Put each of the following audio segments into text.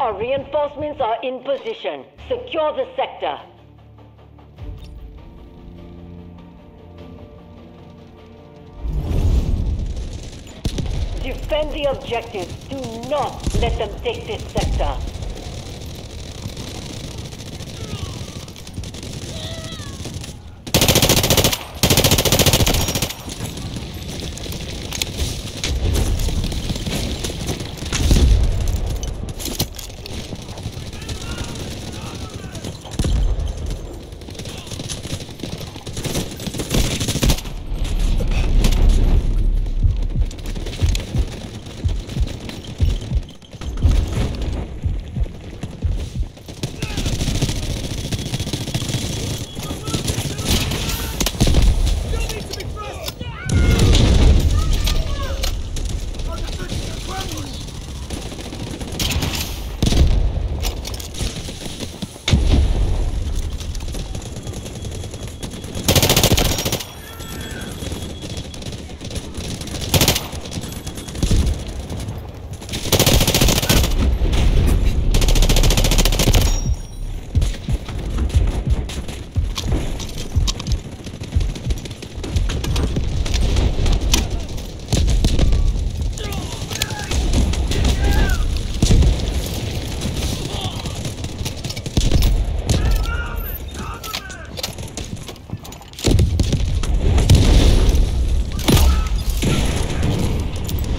Our reinforcements are in position. Secure the sector. Defend the objectives. Do not let them take this sector.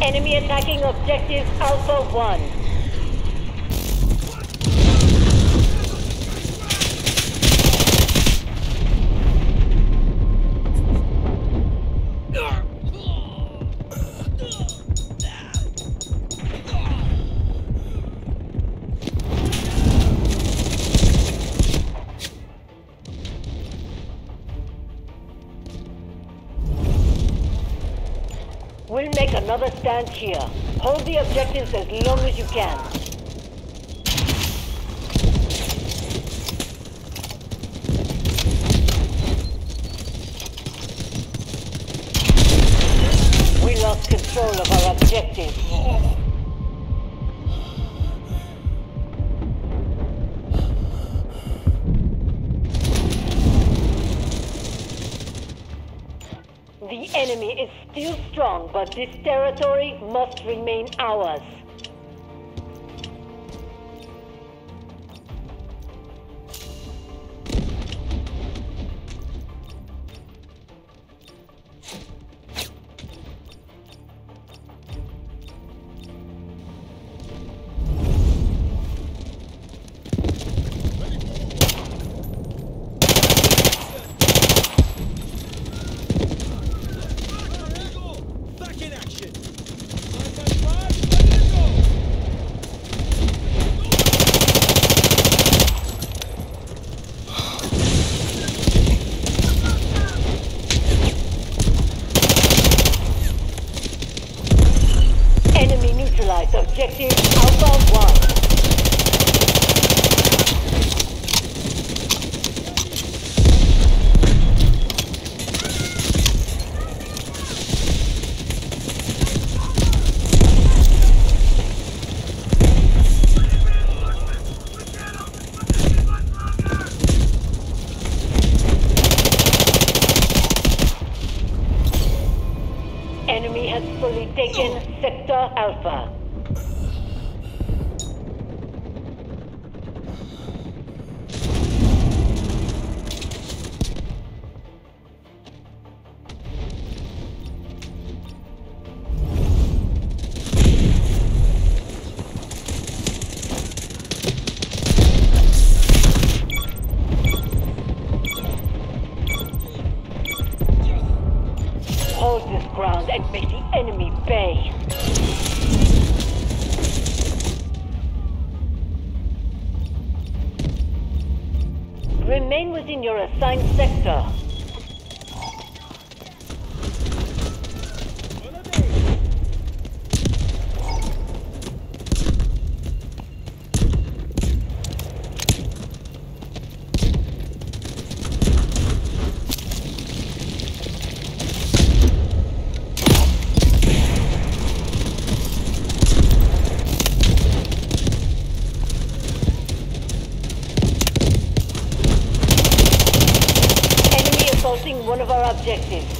Enemy attacking objective Alpha 1. We'll make another stand here. Hold the objectives as long as you can. We lost control of our objectives. The enemy is still strong, but this territory must remain ours. Objective Alpha 1. Enemy has fully taken Sector Alpha. Hold this ground and make the enemy pay. Remain within your assigned sector. losing one of our objectives.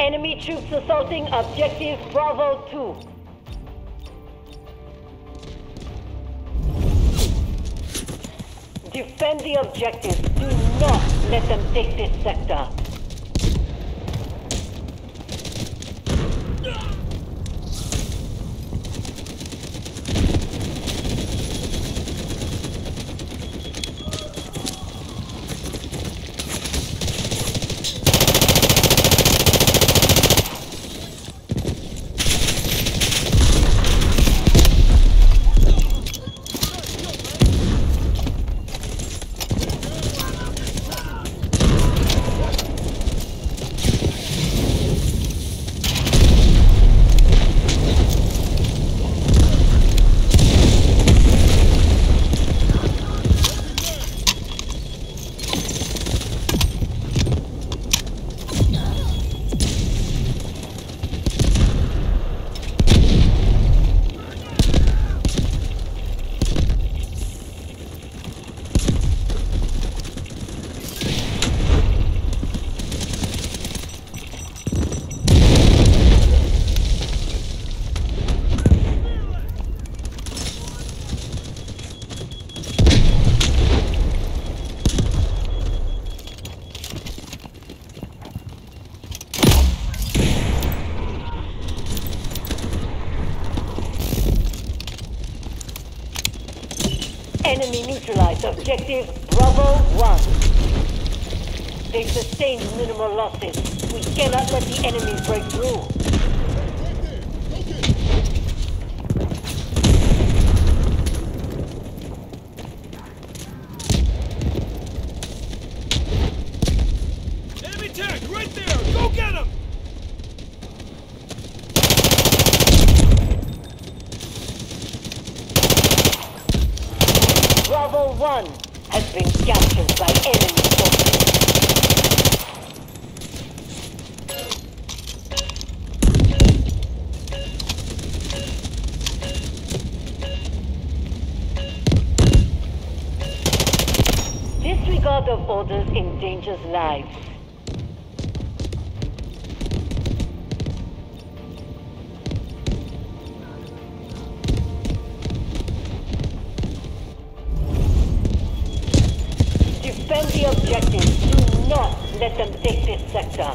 Enemy troops assaulting objective Bravo 2. Defend the objective. Do not let them take this sector. Enemy neutralized objective Bravo 1. They've sustained minimal losses. We cannot let the enemy break through. One has been captured by enemy forces. Disregard of orders endangers lives. Defend the objective. Do not let them take this sector.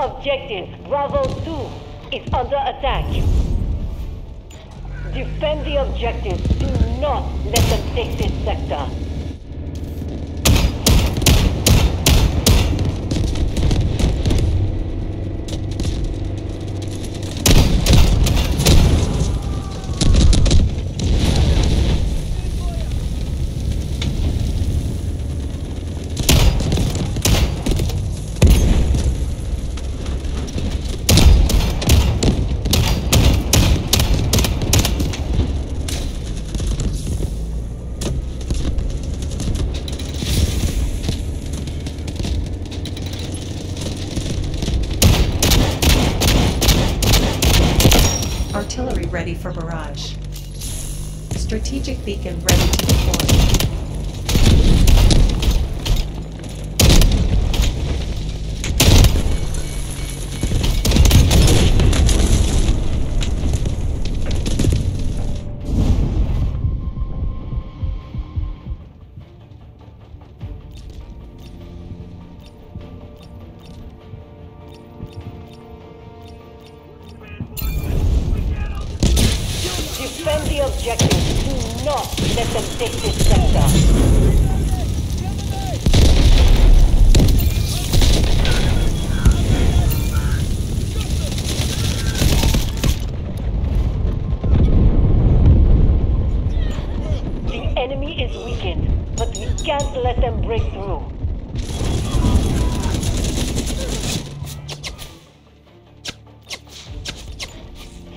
Objective Bravo 2 is under attack. Defend the objective. Do not let them take this sector. Artillery ready for barrage. Strategic beacon ready to deploy. Defend the objective. Do not let them take this sector. The enemy is weakened, but we can't let them break through.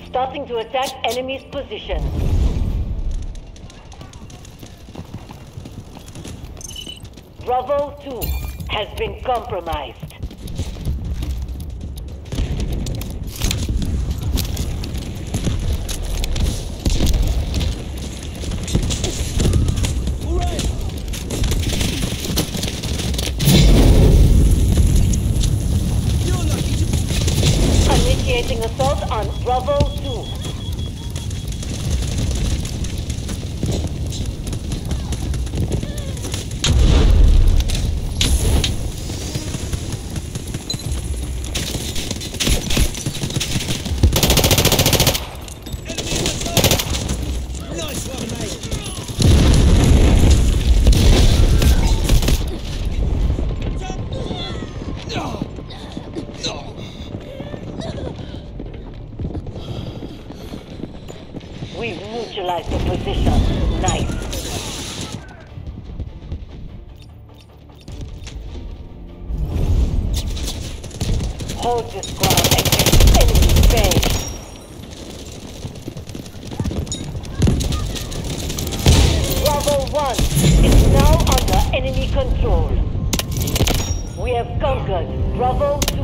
Starting to attack enemy's position. Bravo 2 has been compromised. Initiating assault on Bravo 2. We've neutralized the position. Nice. Hold this ground against enemy base. Bravo 1 is now under enemy control. We have conquered Bravo 2.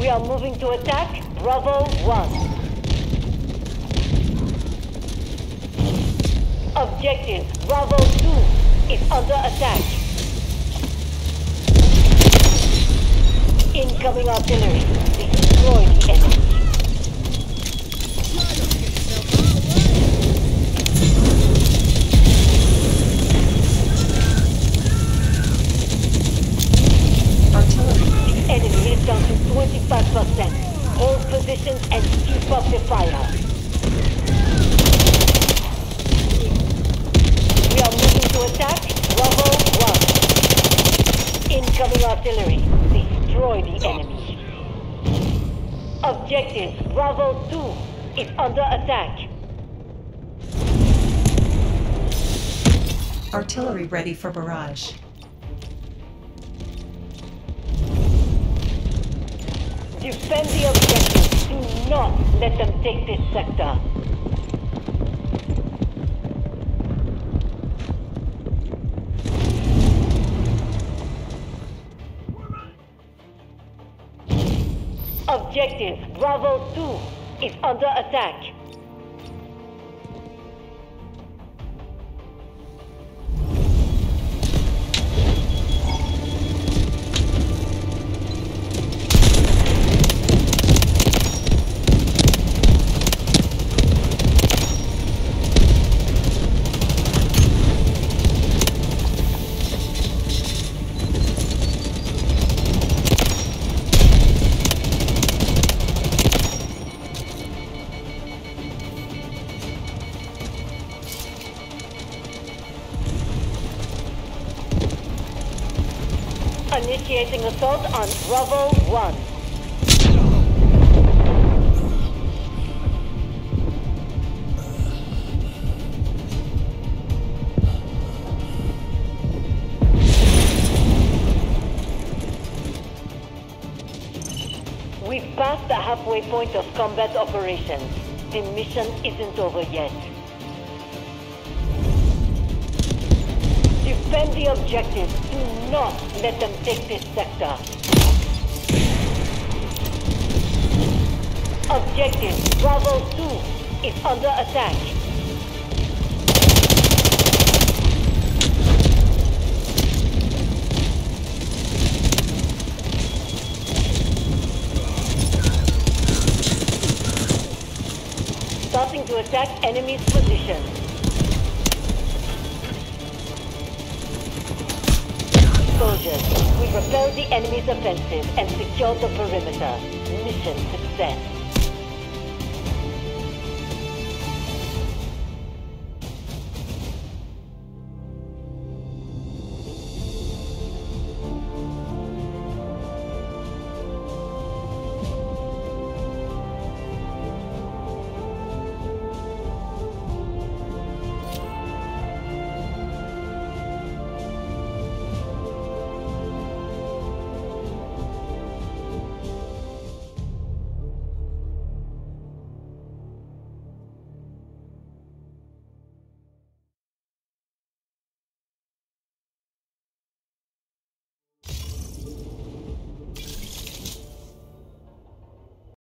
We are moving to attack Bravo 1. Objective Bravo 2 is under attack. Incoming artillery. Destroy the enemy. Down to 25%. Hold positions and keep up the fire. We are moving to attack Bravo 1. Incoming artillery. Destroy the enemy. Objective Bravo 2 is under attack. Artillery ready for barrage. Defend the objective. Do not let them take this sector. Objective Bravo 2 is under attack. Initiating assault on Bravo 1. We've passed the halfway point of combat operations. The mission isn't over yet. Defend the objective. Do not let them take this sector. Objective Bravo 2 is under attack. Starting to attack enemy's position. Soldiers, we repelled the enemy's offensive and secured the perimeter. Mission success.